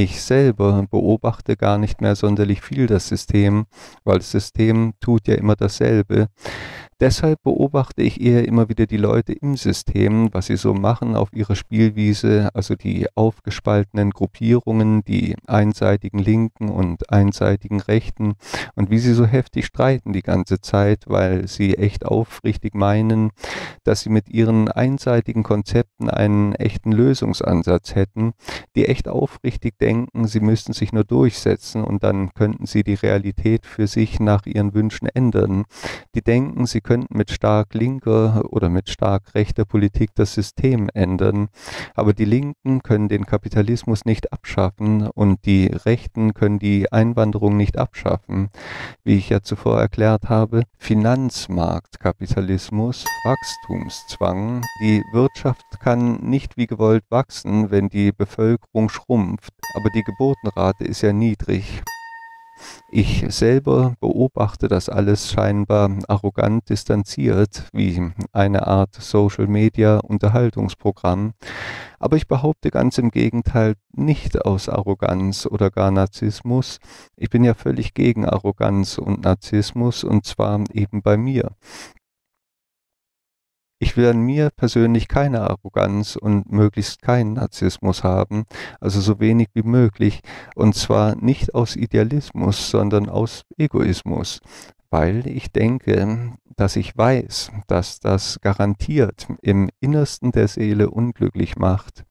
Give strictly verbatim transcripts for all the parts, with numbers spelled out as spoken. Ich selber beobachte gar nicht mehr sonderlich viel das System, weil das System tut ja immer dasselbe. Deshalb beobachte ich eher immer wieder die Leute im System, was sie so machen auf ihrer Spielwiese, also die aufgespaltenen Gruppierungen, die einseitigen Linken und einseitigen Rechten und wie sie so heftig streiten die ganze Zeit, weil sie echt aufrichtig meinen, dass sie mit ihren einseitigen Konzepten einen echten Lösungsansatz hätten, die echt aufrichtig denken, sie müssten sich nur durchsetzen und dann könnten sie die Realität für sich nach ihren Wünschen ändern. Die denken, sie könnten mit stark linker oder mit stark rechter Politik das System ändern, aber die Linken können den Kapitalismus nicht abschaffen und die Rechten können die Einwanderung nicht abschaffen. Wie ich ja zuvor erklärt habe, Finanzmarktkapitalismus, Wachstumszwang, die Wirtschaft kann nicht wie gewollt wachsen, wenn die Bevölkerung schrumpft, aber die Geburtenrate ist ja niedrig. Ich selber beobachte das alles scheinbar arrogant distanziert, wie eine Art Social-Media-Unterhaltungsprogramm, aber ich behaupte ganz im Gegenteil nicht aus Arroganz oder gar Narzissmus. Ich bin ja völlig gegen Arroganz und Narzissmus und zwar eben bei mir. Ich will an mir persönlich keine Arroganz und möglichst keinen Narzissmus haben, also so wenig wie möglich, und zwar nicht aus Idealismus, sondern aus Egoismus, weil ich denke, dass ich weiß, dass das garantiert im Innersten der Seele unglücklich macht.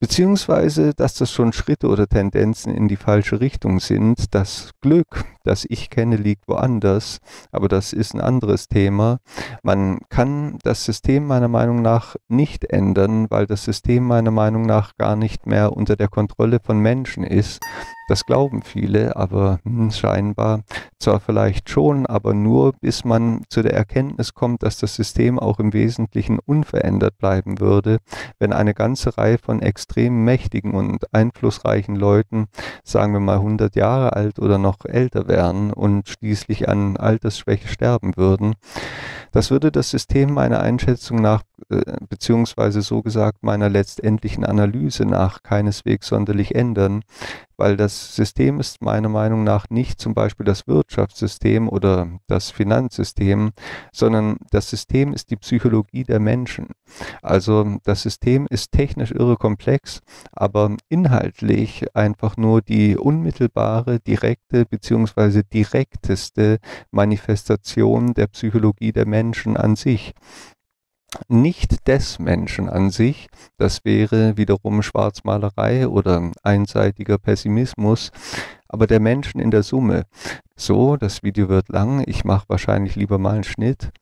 Beziehungsweise, dass das schon Schritte oder Tendenzen in die falsche Richtung sind. Das Glück, das ich kenne, liegt woanders, aber das ist ein anderes Thema. Man kann das System meiner Meinung nach nicht ändern, weil das System meiner Meinung nach gar nicht mehr unter der Kontrolle von Menschen ist. Das glauben viele, aber scheinbar zwar vielleicht schon, aber nur bis man zu der Erkenntnis kommt, dass das System auch im Wesentlichen unverändert bleiben würde, wenn eine ganze Reihe von extrem mächtigen und einflussreichen Leuten, sagen wir mal hundert Jahre alt oder noch älter wären und schließlich an Altersschwäche sterben würden. Das würde das System meiner Einschätzung nach, äh, beziehungsweise so gesagt meiner letztendlichen Analyse nach, keineswegs sonderlich ändern, weil das System ist meiner Meinung nach nicht zum Beispiel das Wirtschaftssystem oder das Finanzsystem, sondern das System ist die Psychologie der Menschen. Also das System ist technisch irre komplex, aber inhaltlich einfach nur die unmittelbare, direkte bzw. direkteste Manifestation der Psychologie der Menschen an sich. Nicht des Menschen an sich, das wäre wiederum Schwarzmalerei oder einseitiger Pessimismus, aber der Menschen in der Summe. So, das Video wird lang, ich mache wahrscheinlich lieber mal einen Schnitt.